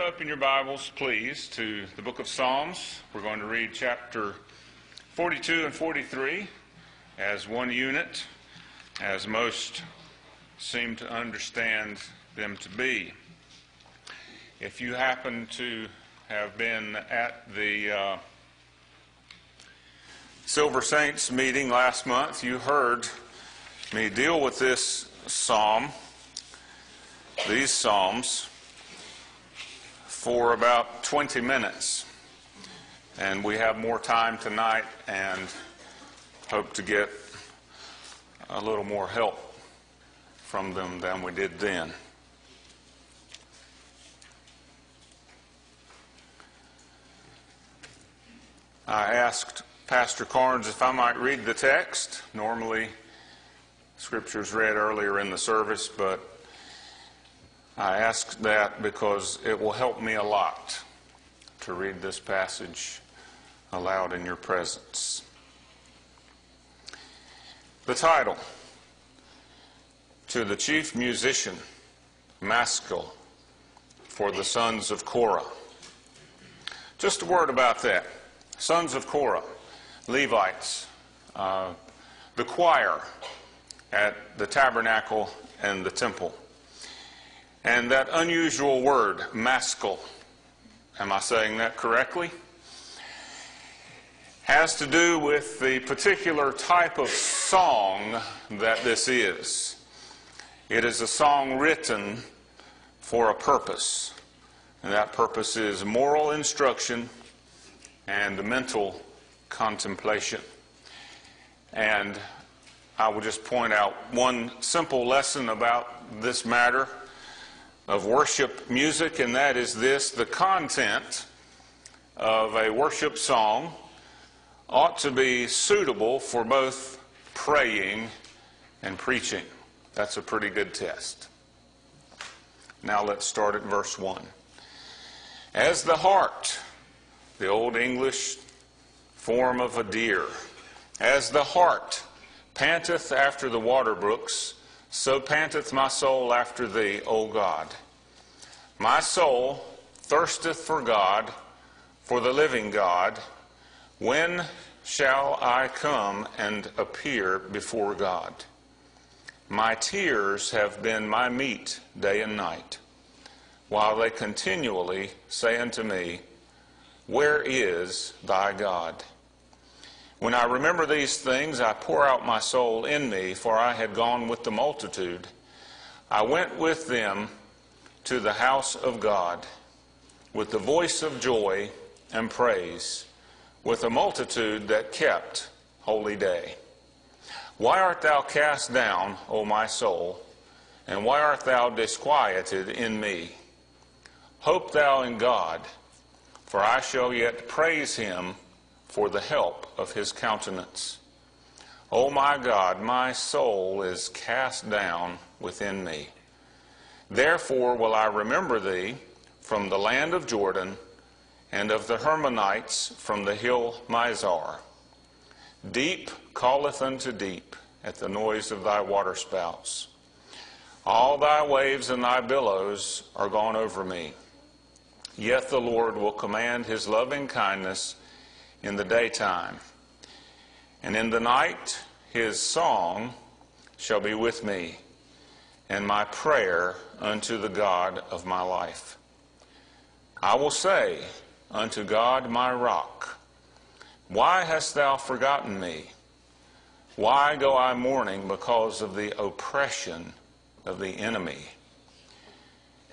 put up in your Bibles, please, to the book of Psalms. We're going to read chapter 42 and 43 as one unit, as most seem to understand them to be. If you happen to have been at the Silver Saints meeting last month, you heard me deal with this psalm, these psalms, for about 20 minutes, and we have more time tonight and hope to get a little more help from them than we did then. I asked Pastor Carnes if I might read the text. Normally, Scripture's read earlier in the service, but I ask that because it will help me a lot to read this passage aloud in your presence. The title, to the chief musician, Maschil, for the Sons of Korah. Just a word about that. Sons of Korah, Levites, the choir at the tabernacle and the temple. And that unusual word, Maschil, am I saying that correctly? Has to do with the particular type of song that this is. It is a song written for a purpose. And that purpose is moral instruction and mental contemplation. And I will just point out one simple lesson about this matter of worship music, and that is this: the content of a worship song ought to be suitable for both praying and preaching. That's a pretty good test. Now let's start at verse 1. As the hart, the old English form of a deer, as the hart panteth after the water brooks, so panteth my soul after thee, O God. My soul thirsteth for God, for the living God. When shall I come and appear before God? My tears have been my meat day and night, while they continually say unto me, Where is thy God? When I remember these things, I pour out my soul in me, for I had gone with the multitude. I went with them to the house of God, with the voice of joy and praise, with a multitude that kept holy day. Why art thou cast down, O my soul, and why art thou disquieted in me? Hope thou in God, for I shall yet praise him for the help of his countenance. O my God, my soul is cast down within me. Therefore will I remember thee from the land of Jordan, and of the Hermonites from the hill Mizar. Deep calleth unto deep at the noise of thy waterspouts. All thy waves and thy billows are gone over me. Yet the Lord will command his loving kindness in the daytime, and in the night his song shall be with me, and my prayer unto the God of my life. I will say unto God my rock, Why hast thou forgotten me? Why go I mourning because of the oppression of the enemy?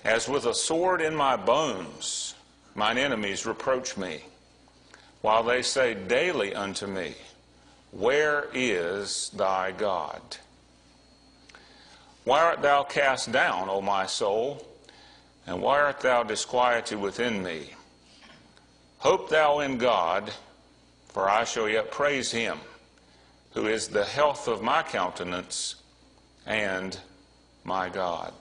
As with a sword in my bones, mine enemies reproach me, while they say daily unto me, Where is thy God? Why art thou cast down, O my soul, and why art thou disquieted within me? Hope thou in God, for I shall yet praise him, who is the health of my countenance and my God.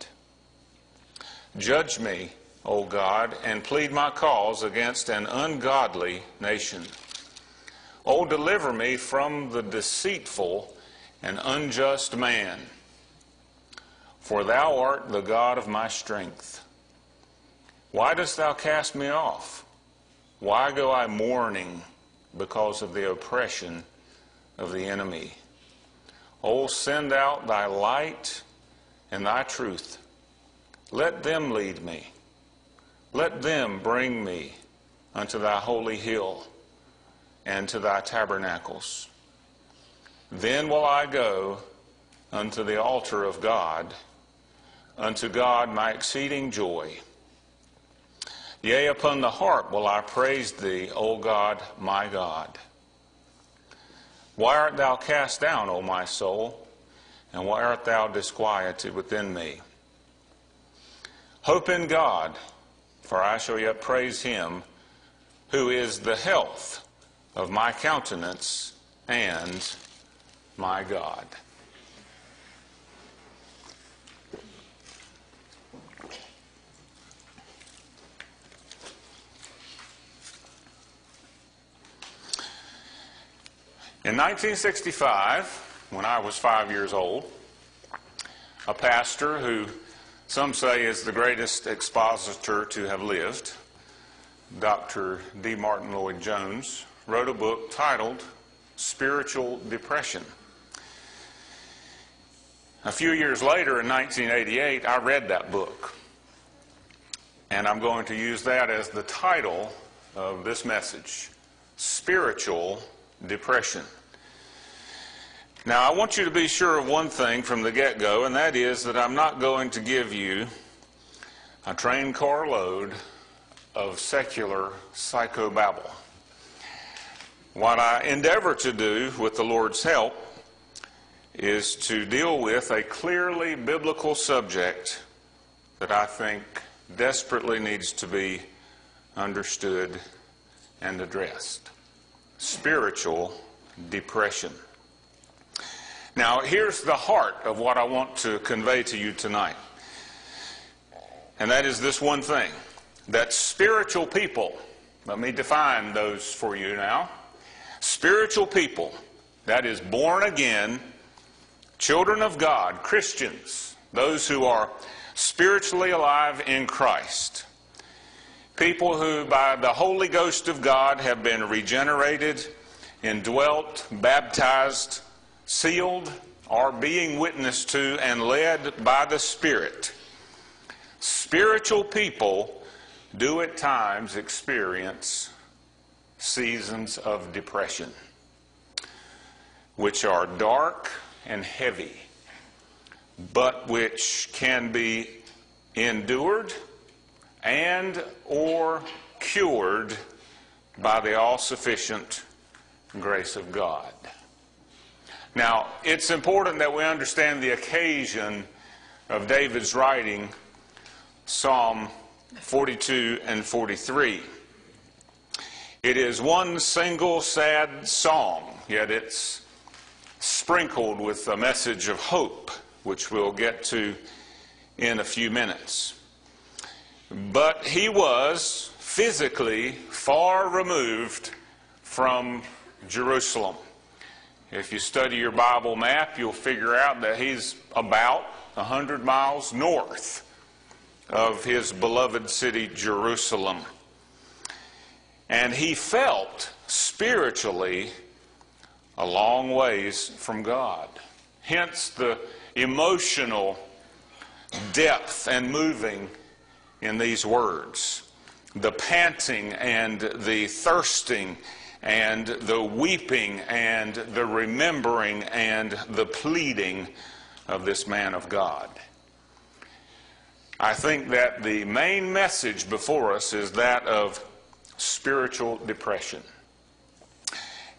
Judge me, O God, and plead my cause against an ungodly nation. O deliver me from the deceitful and unjust man, for thou art the God of my strength. Why dost thou cast me off? Why go I mourning because of the oppression of the enemy? O send out thy light and thy truth. Let them lead me. Let them bring me unto thy holy hill and to thy tabernacles. Then will I go unto the altar of God, unto God my exceeding joy. Yea, upon the harp will I praise thee, O God, my God. Why art thou cast down, O my soul, and why art thou disquieted within me? Hope in God, for I shall yet praise him, who is the health of my countenance and my God. In 1965, when I was 5 years old, a pastor who some say is the greatest expositor to have lived, Dr. D. Martin Lloyd-Jones, wrote a book titled Spiritual Depression. A few years later, in 1988, I read that book, and I'm going to use that as the title of this message, Spiritual Depression. Now, I want you to be sure of one thing from the get-go, and that is that I'm not going to give you a train car load of secular psychobabble. What I endeavor to do, with the Lord's help, is to deal with a clearly biblical subject that I think desperately needs to be understood and addressed. Spiritual depression. Now, here's the heart of what I want to convey to you tonight. And that is this one thing, that spiritual people, let me define those for you now. Spiritual people, that is born again, children of God, Christians, those who are spiritually alive in Christ. People who by the Holy Ghost of God have been regenerated, indwelt, baptized, sealed, are being witnessed to and led by the Spirit. Spiritual people do at times experience seasons of depression, which are dark and heavy, but which can be endured and or cured by the all-sufficient grace of God. Now, it's important that we understand the occasion of David's writing Psalm 42 and 43. It is one single sad psalm, yet it's sprinkled with a message of hope, which we'll get to in a few minutes. But he was physically far removed from Jerusalem. If you study your Bible map, you'll figure out that he's about 100 miles north of his beloved city, Jerusalem. And he felt spiritually a long ways from God. Hence the emotional depth and moving in these words. The panting and the thirsting and the weeping and the remembering and the pleading of this man of God. I think that the main message before us is that of spiritual depression.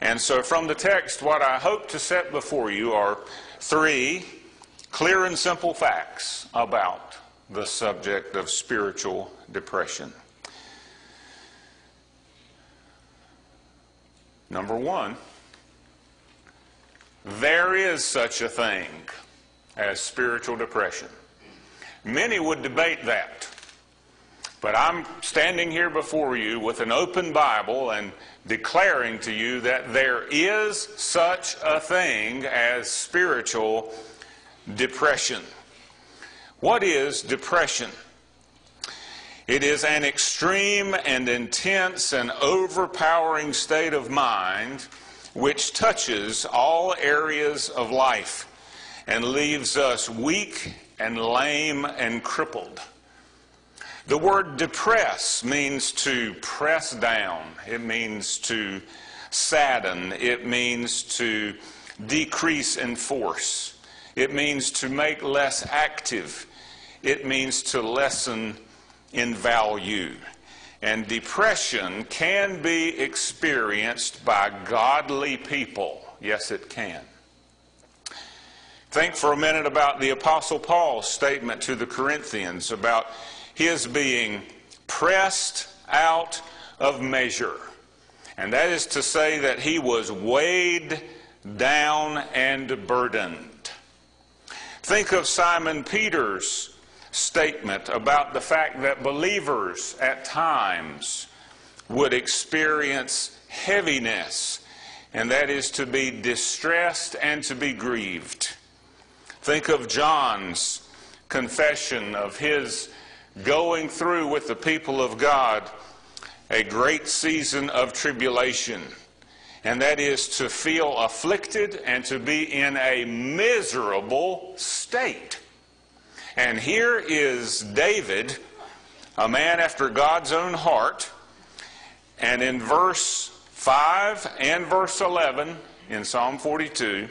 And so from the text, what I hope to set before you are three clear and simple facts about the subject of spiritual depression. Number one, there is such a thing as spiritual depression. Many would debate that, but I'm standing here before you with an open Bible and declaring to you that there is such a thing as spiritual depression. What is depression? It is an extreme and intense and overpowering state of mind which touches all areas of life and leaves us weak and lame and crippled. The word depress means to press down. It means to sadden. It means to decrease in force. It means to make less active. It means to lessen in value. And depression can be experienced by godly people. Yes, it can. Think for a minute about the Apostle Paul's statement to the Corinthians about his being pressed out of measure. And that is to say that he was weighed down and burdened. Think of Simon Peter's statement about the fact that believers at times would experience heaviness, and that is to be distressed and to be grieved. Think of John's confession of his going through with the people of God a great season of tribulation, and that is to feel afflicted and to be in a miserable state. And here is David, a man after God's own heart, and in verse 5 and verse 11 in Psalm 42,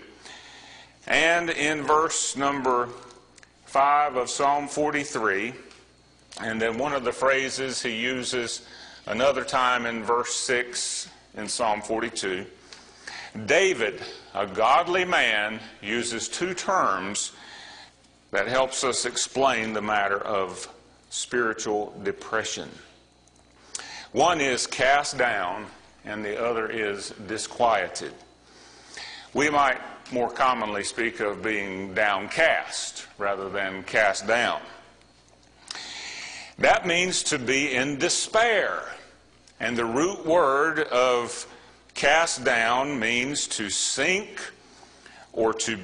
and in verse number 5 of Psalm 43, and then one of the phrases he uses another time in verse 6 in Psalm 42. David, a godly man, uses two terms that helps us explain the matter of spiritual depression. One is cast down, and the other is disquieted. We might more commonly speak of being downcast rather than cast down. That means to be in despair. And the root word of cast down means to sink or to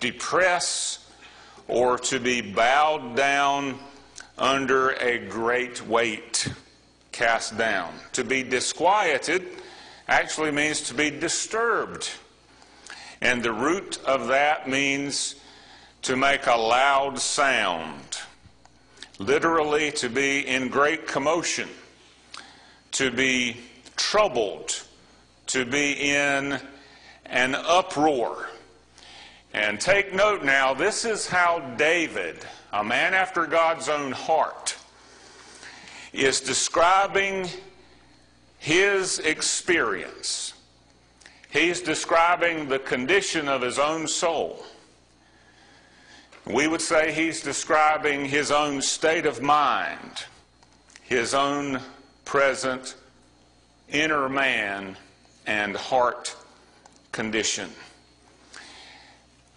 depress or to be bowed down under a great weight. Cast down. To be disquieted actually means to be disturbed. And the root of that means to make a loud sound. Literally, to be in great commotion, to be troubled, to be in an uproar. And take note now, this is how David, a man after God's own heart, is describing his experience. He's describing the condition of his own soul. We would say he's describing his own state of mind, his own present inner man and heart condition.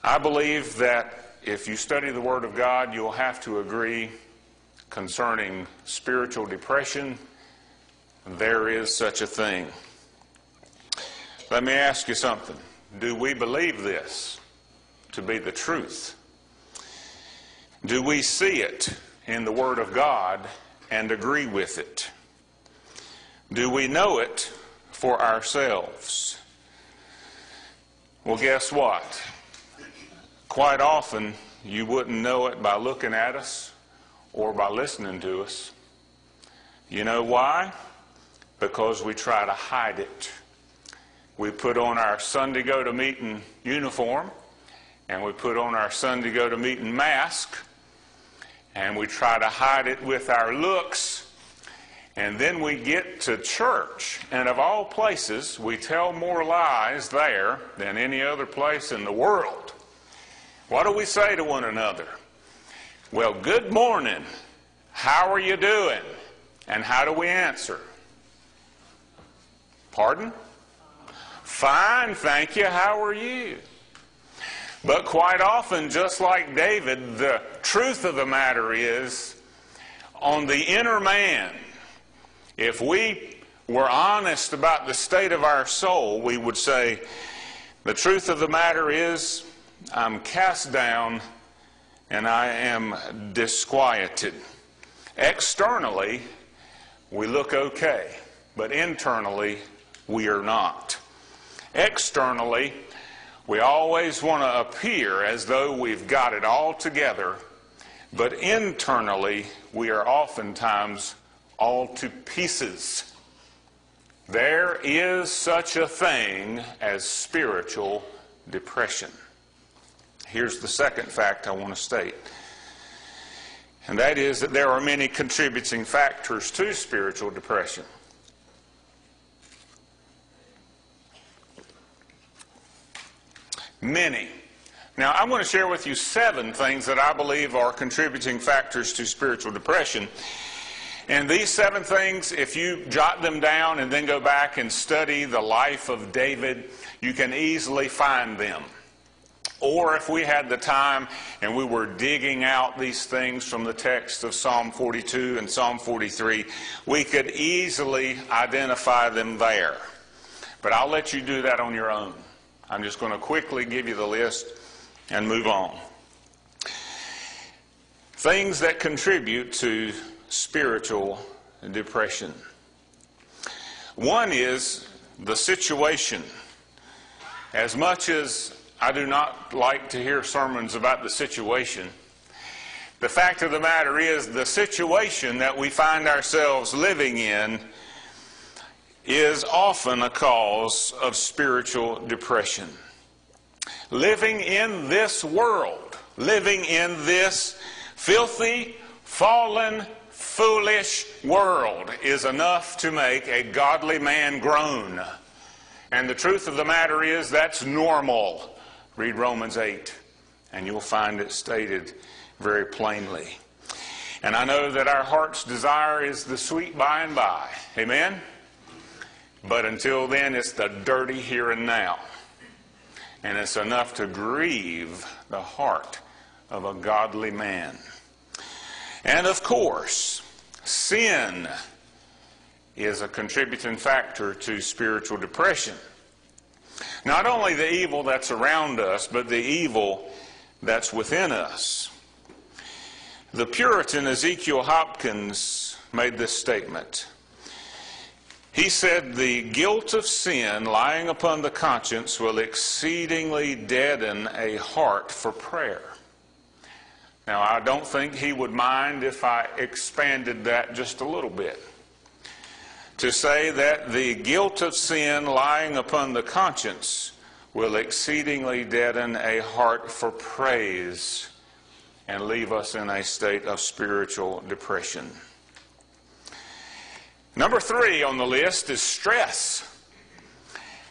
I believe that if you study the Word of God, you'll have to agree concerning spiritual depression. There is such a thing. Let me ask you something. Do we believe this to be the truth? Do we see it in the Word of God and agree with it? Do we know it for ourselves? Well, guess what? Quite often, you wouldn't know it by looking at us or by listening to us. You know why? Because we try to hide it. We put on our Sunday go-to-meeting uniform, and we put on our Sunday go-to-meeting mask, and we try to hide it with our looks, and then we get to church. And of all places, we tell more lies there than any other place in the world. What do we say to one another? Well, good morning. How are you doing? And how do we answer? Pardon? Fine, thank you. How are you? But quite often, just like David, the truth of the matter is, on the inner man, if we were honest about the state of our soul, we would say, the truth of the matter is, I'm cast down and I am disquieted. Externally, we look okay, but internally we are not. Externally, we always want to appear as though we've got it all together, but internally we are oftentimes all to pieces. There is such a thing as spiritual depression. Here's the second fact I want to state, and that is that there are many contributing factors to spiritual depression. Many. Now, I'm going to share with you 7 things that I believe are contributing factors to spiritual depression. And these 7 things, if you jot them down and then go back and study the life of David, you can easily find them. Or if we had the time and we were digging out these things from the text of Psalm 42 and Psalm 43, we could easily identify them there. But I'll let you do that on your own. I'm just going to quickly give you the list and move on. Things that contribute to spiritual depression. One is the situation. As much as I do not like to hear sermons about the situation, the fact of the matter is the situation that we find ourselves living in is often a cause of spiritual depression. Living in this world, living in this filthy, fallen, foolish world is enough to make a godly man groan. And the truth of the matter is that's normal. Read Romans 8, and you'll find it stated very plainly. And I know that our heart's desire is the sweet by and by. Amen? But until then, it's the dirty here and now. And it's enough to grieve the heart of a godly man. And of course, sin is a contributing factor to spiritual depression. Not only the evil that's around us, but the evil that's within us. The Puritan Ezekiel Hopkins made this statement. He said, "The guilt of sin lying upon the conscience will exceedingly deaden a heart for prayer." Now, I don't think he would mind if I expanded that just a little bit to say that the guilt of sin lying upon the conscience will exceedingly deaden a heart for praise and leave us in a state of spiritual depression. Number 3 on the list is stress.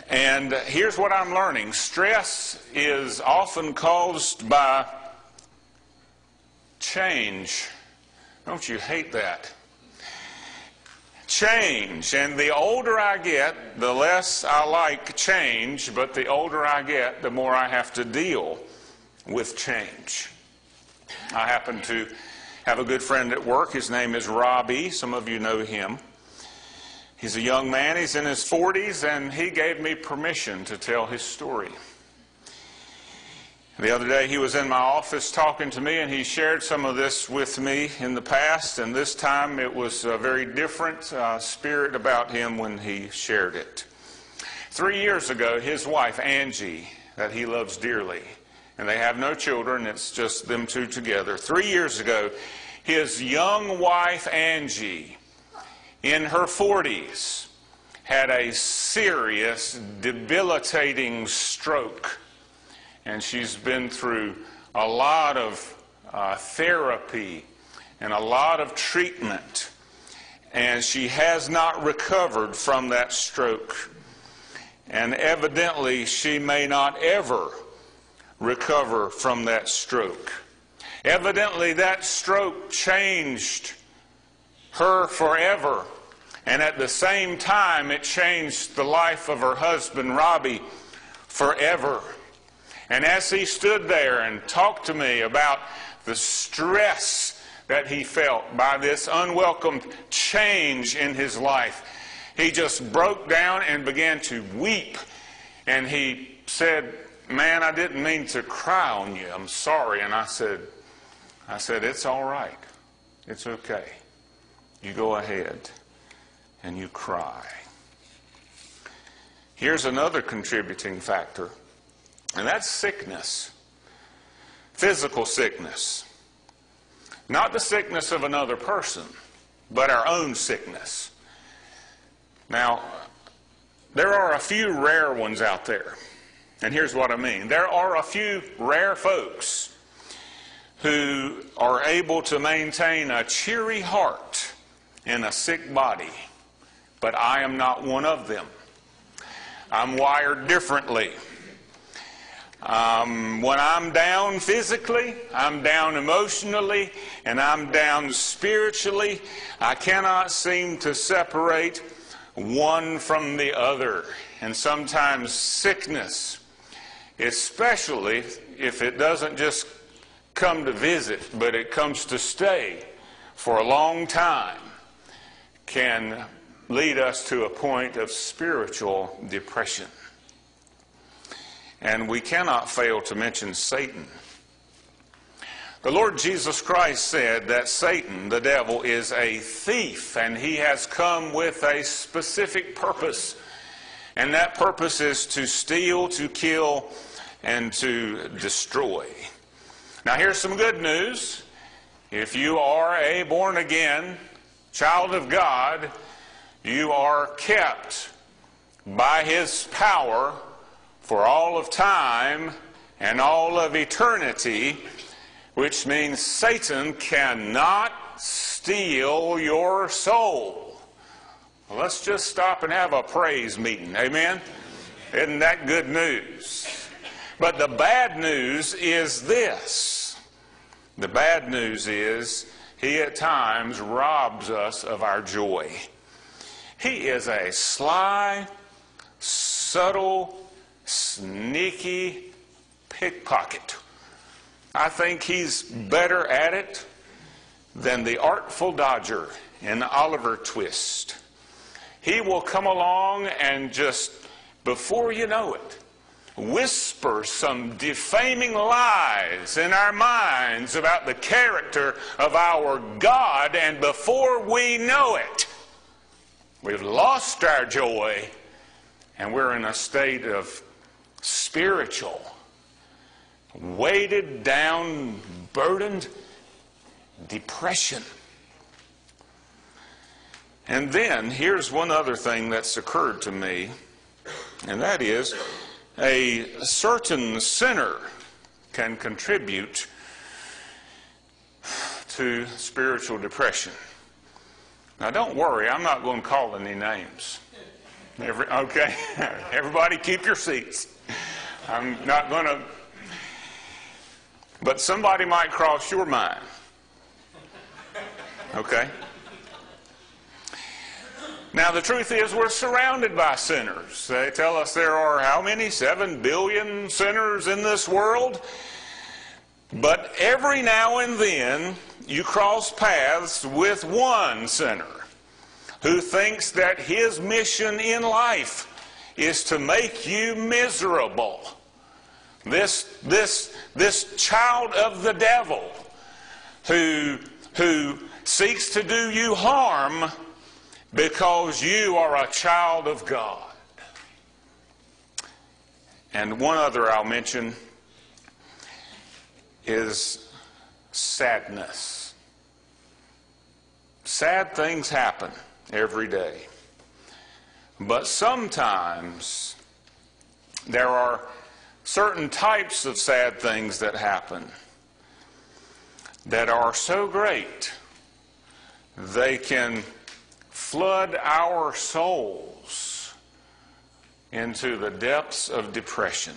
And here's what I'm learning. Stress is often caused by change. Don't you hate that? Change. And the older I get, the less I like change, but the older I get, the more I have to deal with change. I happen to have a good friend at work. His name is Robbie. Some of you know him. He's a young man. He's in his 40s, and he gave me permission to tell his story. The other day he was in my office talking to me, and he shared some of this with me in the past, and this time it was a very different spirit about him when he shared it. 3 years ago, his wife, Angie, that he loves dearly, and they have no children, it's just them two together. 3 years ago, his young wife, Angie, in her 40s, had a serious, debilitating stroke. And she's been through a lot of therapy and a lot of treatment. And she has not recovered from that stroke. And evidently, she may not ever recover from that stroke. Evidently, that stroke changed her forever. And at the same time, it changed the life of her husband, Robbie, forever. And as he stood there and talked to me about the stress that he felt by this unwelcome change in his life, he just broke down and began to weep. And he said, "Man, I didn't mean to cry on you. I'm sorry." And I said, "It's all right. It's okay. You go ahead." and you cry. Here's another contributing factor, and that's sickness. Physical sickness. Not the sickness of another person, but our own sickness. Now, there are a few rare ones out there. And here's what I mean. There are a few rare folks who are able to maintain a cheery heart in a sick body. But I am not one of them. I'm wired differently. When I'm down physically, I'm down emotionally, and I'm down spiritually. I cannot seem to separate one from the other. And sometimes sickness, especially if it doesn't just come to visit, but it comes to stay for a long time, can lead us to a point of spiritual depression. And we cannot fail to mention Satan. The Lord Jesus Christ said that Satan, the devil, is a thief, and he has come with a specific purpose. And that purpose is to steal, to kill, and to destroy. Now here's some good news. If you are a born-again child of God, you are kept by His power for all of time and all of eternity, which means Satan cannot steal your soul. Well, let's just stop and have a praise meeting, amen? Isn't that good news? But the bad news is this. The bad news is he at times robs us of our joy. He is a sly, subtle, sneaky pickpocket. I think he's better at it than the artful dodger in Oliver Twist. He will come along and just, before you know it, whisper some defaming lies in our minds about the character of our God, and before we know it, we've lost our joy and we're in a state of spiritual, weighted down, burdened depression. And then here's one other thing that's occurred to me, and that is a certain sinner can contribute to spiritual depression. Now don't worry, I'm not going to call any names. Okay? Everybody keep your seats. I'm not going to, but somebody might cross your mind. Okay? Now the truth is we're surrounded by sinners. They tell us there are how many? 7 billion sinners in this world. But every now and then you cross paths with one sinner who thinks that his mission in life is to make you miserable. This child of the devil who seeks to do you harm because you are a child of God. And one other I'll mention is sadness. Sad things happen every day. But sometimes there are certain types of sad things that happen that are so great they can flood our souls into the depths of depression.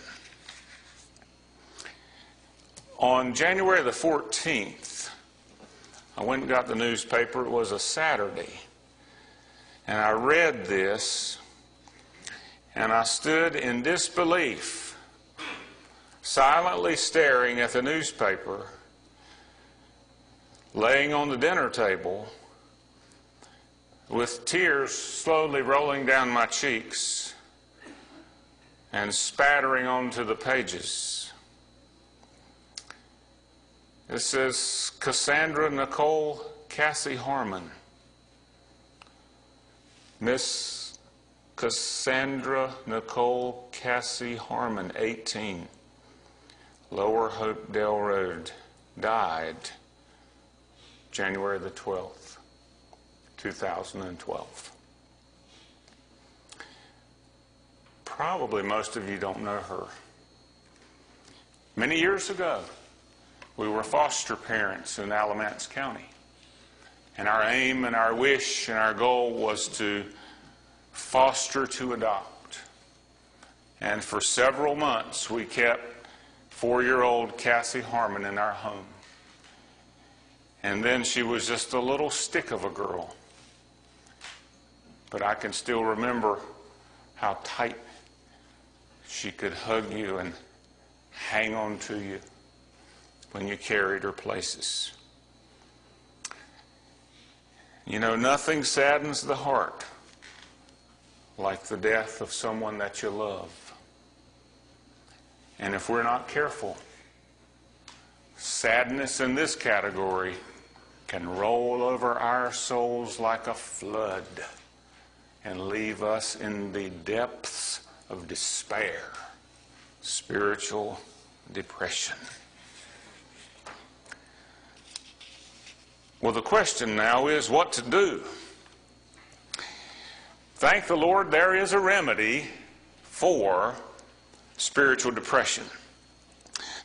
On January the 14th, I went and got the newspaper. It was a Saturday. And I read this, and I stood in disbelief, silently staring at the newspaper, laying on the dinner table, with tears slowly rolling down my cheeks and spattering onto the pages. It says, Cassandra Nicole Cassie Harmon Miss Cassandra Nicole Cassie Harmon, 18, Lower Hopedale Road, died January the 12th, 2012. Probably most of you don't know her. Many years ago, we were foster parents in Alamance County. And our aim and our wish and our goal was to foster to adopt. And for several months, we kept four-year-old Cassie Harmon in our home. And then she was just a little stick of a girl. But I can still remember how tight she could hug you and hang on to you when you carried her places. You know, nothing saddens the heart like the death of someone that you love. And if we're not careful, sadness in this category can roll over our souls like a flood and leave us in the depths of despair, spiritual depression. Well, the question now is what to do. Thank the Lord, there is a remedy for spiritual depression.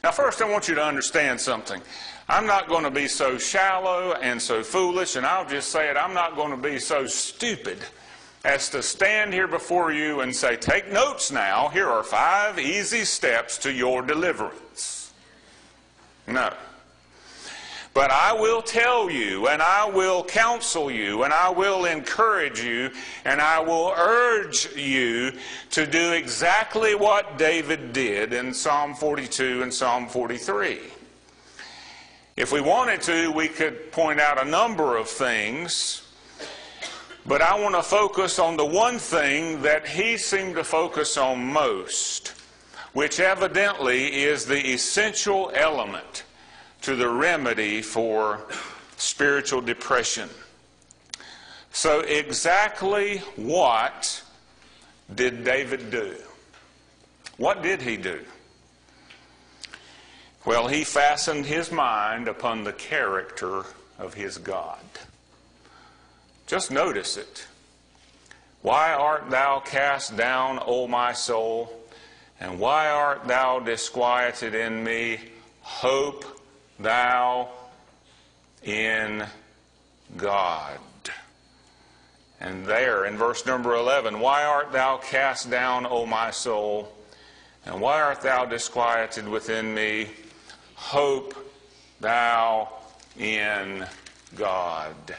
Now, first, I want you to understand something. I'm not going to be so shallow and so foolish, and I'll just say it, I'm not going to be so stupid as to stand here before you and say, take notes now, here are 5 easy steps to your deliverance. No. But I will tell you, and I will counsel you, and I will encourage you, and I will urge you to do exactly what David did in Psalm 42 and Psalm 43. If we wanted to, we could point out a number of things, but I want to focus on the one thing that he seemed to focus on most, which evidently is the essential element to the remedy for spiritual depression. So exactly what did David do? What did he do? Well, he fastened his mind upon the character of his God. Just notice it. Why art thou cast down, O my soul? And why art thou disquieted in me? Hope thou in God. And there in verse number 11, why art thou cast down, O my soul? And why art thou disquieted within me? Hope thou in God.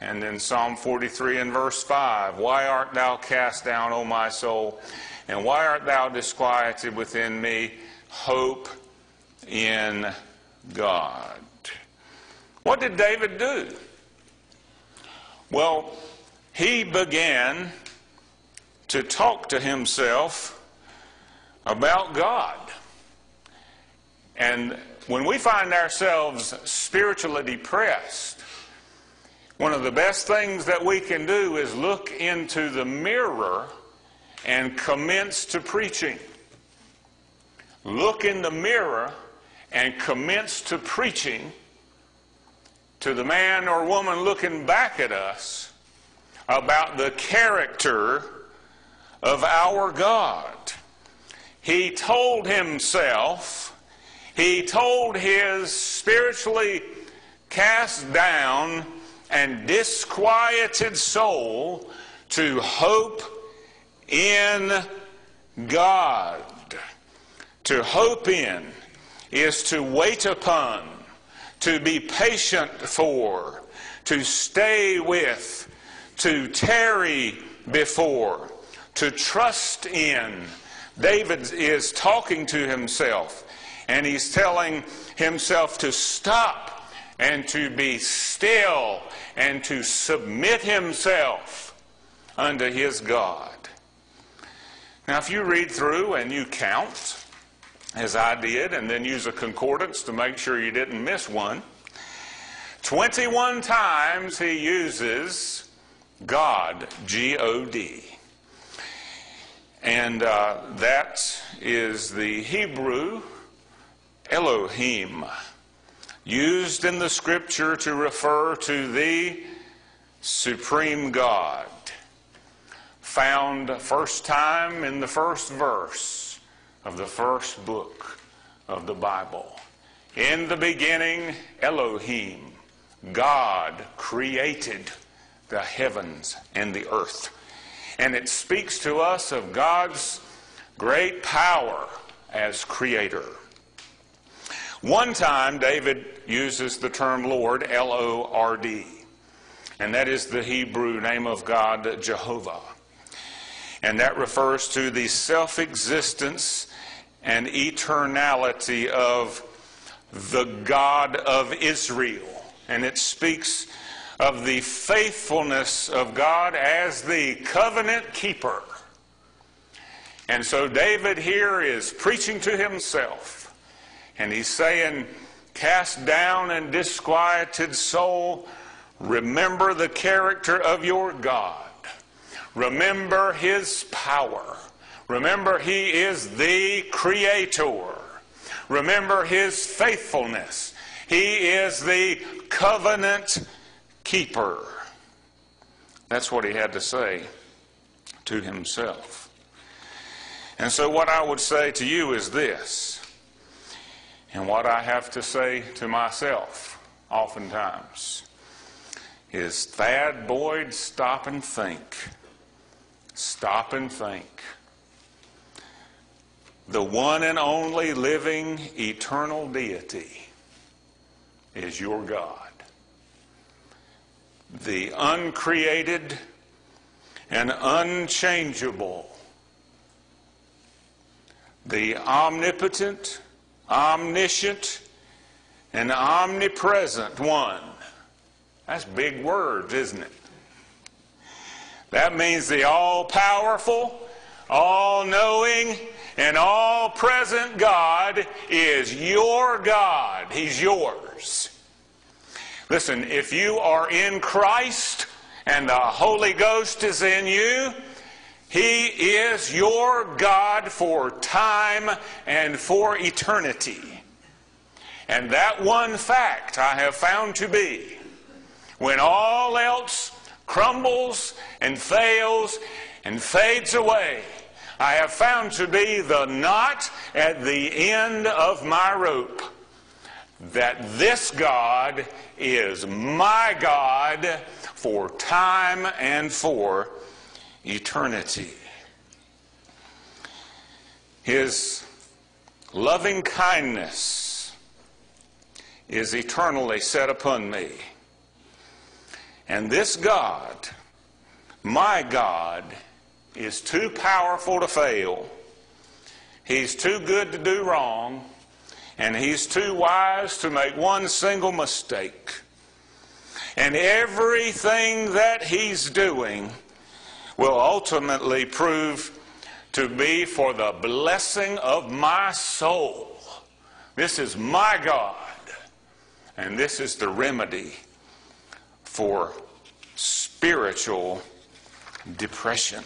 And in Psalm 43 and verse 5, why art thou cast down, O my soul? And why art thou disquieted within me? Hope in God. What did David do? Well, he began to talk to himself about God. And when we find ourselves spiritually depressed, one of the best things that we can do is look into the mirror and commence to preaching. Look in the mirror and commence to preaching to the man or woman looking back at us about the character of our God. He told himself, he told his spiritually cast down and disquieted soul to hope in God. To hope in is to wait upon, to be patient for, to stay with, to tarry before, to trust in. David is talking to himself, and he's telling himself to stop and to be still and to submit himself unto his God. Now, if you read through and you count, as I did, and then use a concordance to make sure you didn't miss one, 21 times he uses God, G-O-D. And that is the Hebrew Elohim, used in the Scripture to refer to the Supreme God, found first time in the first verse of the first book of the Bible. In the beginning, Elohim, God created the heavens and the earth. And it speaks to us of God's great power as creator. One time, David uses the term Lord, L-O-R-D. And that is the Hebrew name of God, Jehovah. And that refers to the self-existence and eternality of the God of Israel. And it speaks of the faithfulness of God as the covenant keeper. And so David here is preaching to himself. And he's saying, cast down and disquieted soul, remember the character of your God. Remember His power. Remember He is the Creator. Remember His faithfulness. He is the covenant keeper. That's what he had to say to himself. And so what I would say to you is this, and what I have to say to myself oftentimes is, Thad Boyd, stop and think. Stop and think. The one and only living eternal deity is your God. The uncreated and unchangeable, the omnipotent, omniscient, and omnipresent one. That's big words, isn't it? That means the all-powerful, all-knowing, and all-present God is your God. He's yours. Listen, if you are in Christ and the Holy Ghost is in you, He is your God for time and for eternity. And that one fact I have found to be, when all else crumbles and fails and fades away, I have found to be the knot at the end of my rope, that this God is my God for time and for eternity. His loving kindness is eternally set upon me. And this God, my God, is too powerful to fail. He's too good to do wrong, and He's too wise to make one single mistake. And everything that He's doing will ultimately prove to be for the blessing of my soul. This is my God, and this is the remedy for spiritual depression.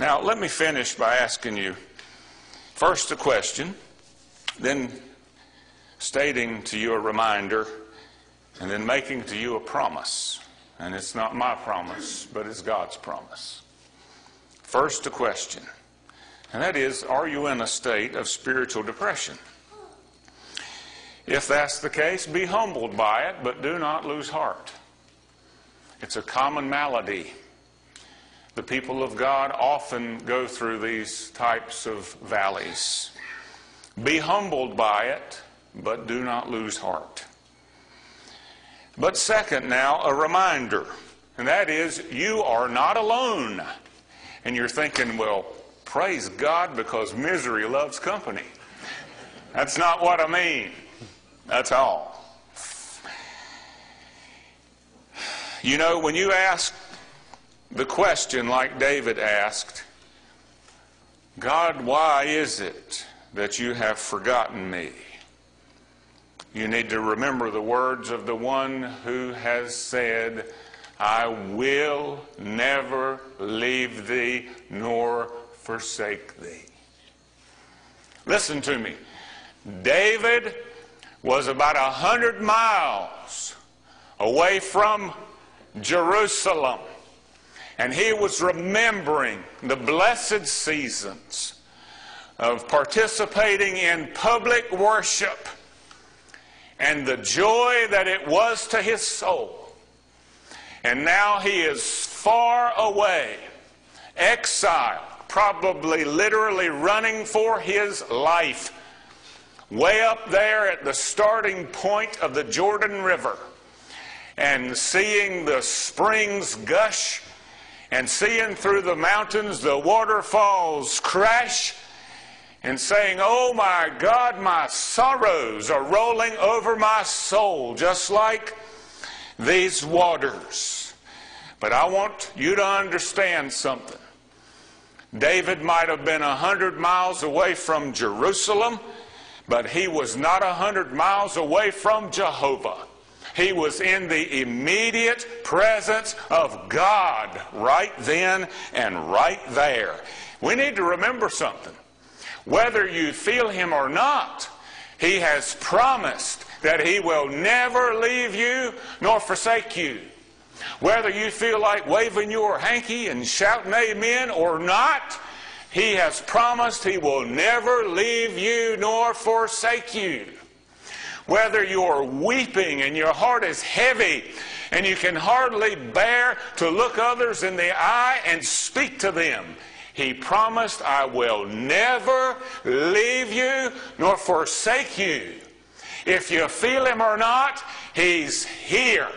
Now, let me finish by asking you first a question, then stating to you a reminder, and then making to you a promise. And it's not my promise, but it's God's promise. First, a question, and that is, are you in a state of spiritual depression? If that's the case, be humbled by it, but do not lose heart. It's a common malady. The people of God often go through these types of valleys. Be humbled by it, but do not lose heart. But second now, a reminder, and that is, you are not alone. And you're thinking, well, praise God, because misery loves company. That's not what I mean. That's all. You know, when you ask the question like David asked, God, why is it that you have forgotten me? You need to remember the words of the one who has said, I will never leave thee nor forsake thee. Listen to me. David was about 100 miles away from Jerusalem, and he was remembering the blessed seasons of participating in public worship and the joy that it was to his soul. And now he is far away, exiled, probably literally running for his life, way up there at the starting point of the Jordan River, and seeing the springs gush, and seeing through the mountains the waterfalls crash, and saying, "Oh my God, my sorrows are rolling over my soul, just like these waters." But I want you to understand something. David might have been 100 miles away from Jerusalem, but he was not 100 miles away from Jehovah. He was in the immediate presence of God right then and right there. We need to remember something. Whether you feel him or not, he has promised that he will never leave you nor forsake you. Whether you feel like waving your hanky and shouting amen or not, he has promised he will never leave you nor forsake you. Whether you're weeping and your heart is heavy and you can hardly bear to look others in the eye and speak to them, he promised, "I will never leave you nor forsake you." If you feel him or not, he's here.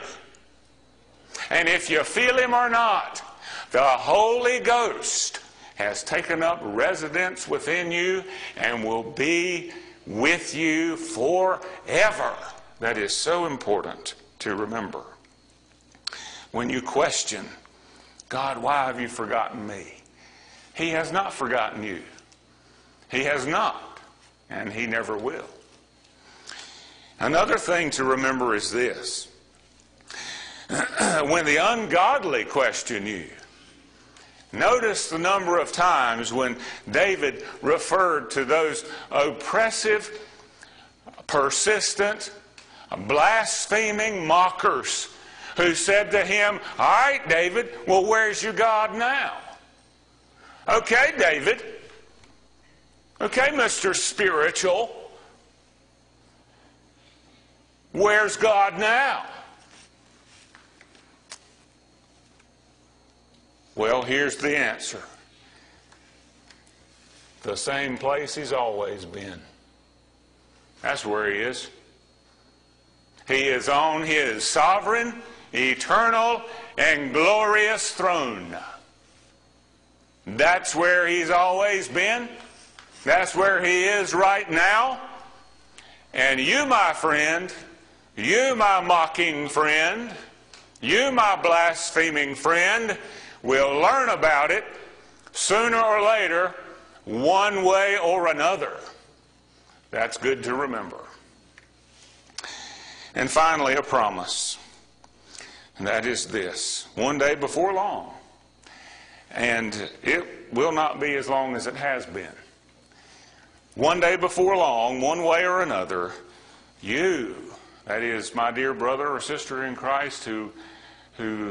And if you feel him or not, the Holy Ghost has taken up residence within you and will be with you forever. That is so important to remember. When you question, "God, why have you forgotten me?" He has not forgotten you. He has not, and he never will. Another thing to remember is this. When the ungodly question you, notice the number of times when David referred to those oppressive, persistent, blaspheming mockers who said to him, "All right, David, well, where's your God now? Okay, David. Okay, Mr. Spiritual. Where's God now?" Well, here's the answer. The same place he's always been. That's where he is. He is on his sovereign, eternal, and glorious throne. That's where he's always been. That's where he is right now. And you, my friend, you, my mocking friend, you, my blaspheming friend, will learn about it sooner or later, one way or another. That's good to remember. And finally, a promise. And that is this. One day before long, and it will not be as long as it has been. One day before long, one way or another, you, that is my dear brother or sister in Christ who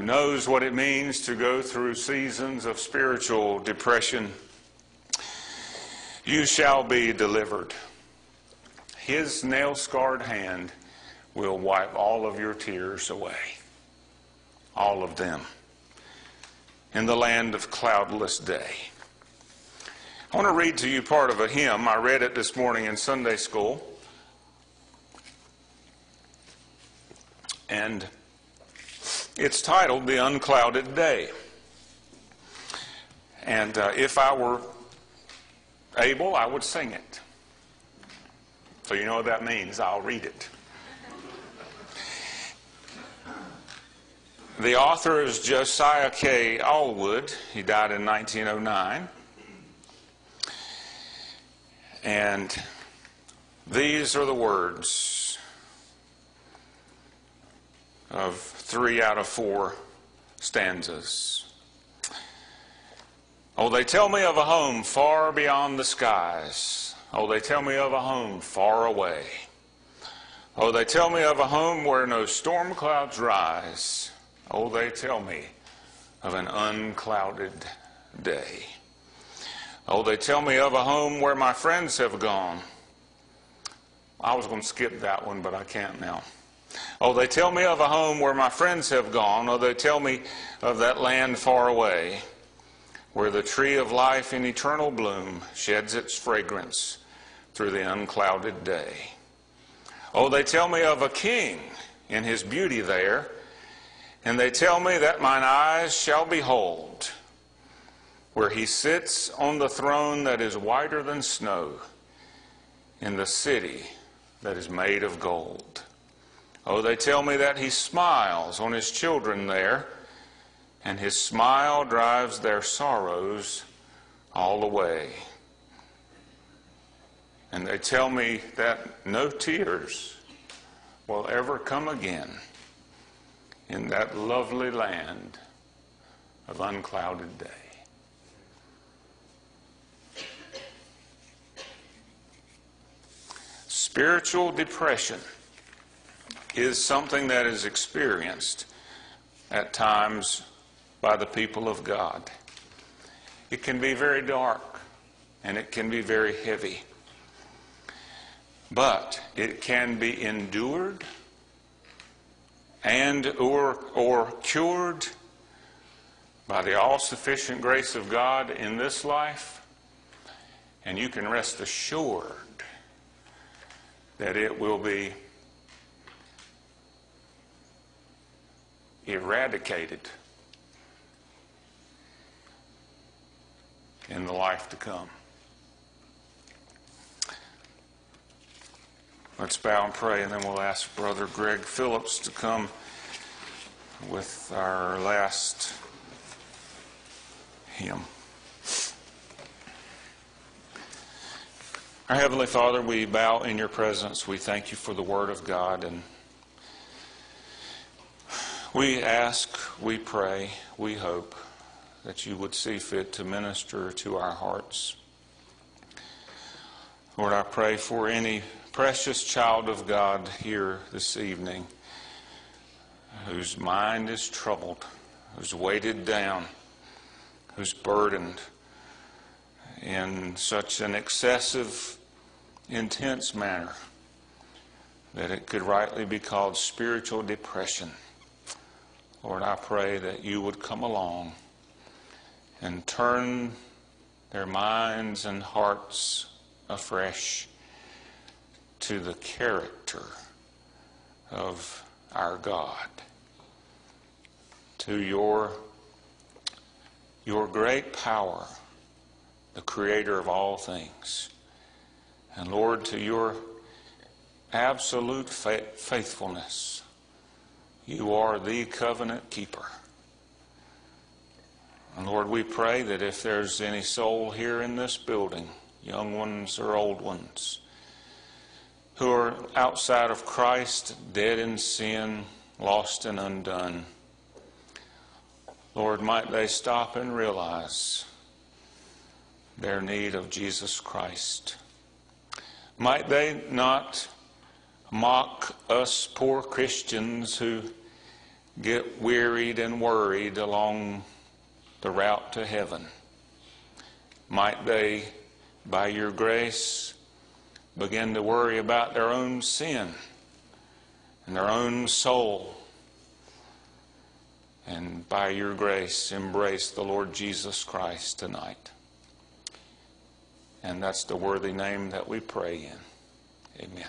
knows what it means to go through seasons of spiritual depression, you shall be delivered. His nail-scarred hand will wipe all of your tears away. All of them. In the land of cloudless day. I want to read to you part of a hymn. I read it this morning in Sunday school. And it's titled The Unclouded Day. And if I were able, I would sing it. So you know what that means. I'll read it. The author is Josiah K. Allwood. He died in 1909. And these are the words of 3 out of 4 stanzas. Oh, they tell me of a home far beyond the skies. Oh, they tell me of a home far away. Oh, they tell me of a home where no storm clouds rise. Oh, they tell me of an unclouded day. Oh, they tell me of a home where my friends have gone. I was going to skip that one, but I can't now. Oh, they tell me of a home where my friends have gone. Oh, they tell me of that land far away, where the tree of life in eternal bloom sheds its fragrance through the unclouded day. Oh, they tell me of a king in his beauty there, and they tell me that mine eyes shall behold, where he sits on the throne that is whiter than snow, in the city that is made of gold. Oh, they tell me that he smiles on his children there, and his smile drives their sorrows all away. And they tell me that no tears will ever come again in that lovely land of unclouded day. Spiritual depression is something that is experienced at times by the people of God. It can be very dark and it can be very heavy, but it can be endured and or cured by the all-sufficient grace of God in this life, and you can rest assured that it will be eradicated in the life to come. Let's bow and pray, and then we'll ask Brother Greg Phillips to come with our last hymn. Our Heavenly Father, we bow in your presence. We thank you for the Word of God, and we ask, we pray, we hope that you would see fit to minister to our hearts. Lord, I pray for any precious child of God here this evening whose mind is troubled, who's weighted down, who's burdened in such an excessive, intense manner that it could rightly be called spiritual depression. Lord, I pray that you would come along and turn their minds and hearts afresh to the character of our God, to your great power, the creator of all things, and Lord, to your absolute faithfulness. You are the covenant keeper. And Lord, we pray that if there's any soul here in this building, young ones or old ones, who are outside of Christ, dead in sin, lost and undone, Lord, might they stop and realize their need of Jesus Christ. Might they not mock us poor Christians who get wearied and worried along the route to heaven. Might they, by your grace, begin to worry about their own sin and their own soul, and by your grace embrace the Lord Jesus Christ tonight. And that's the worthy name that we pray in. Amen.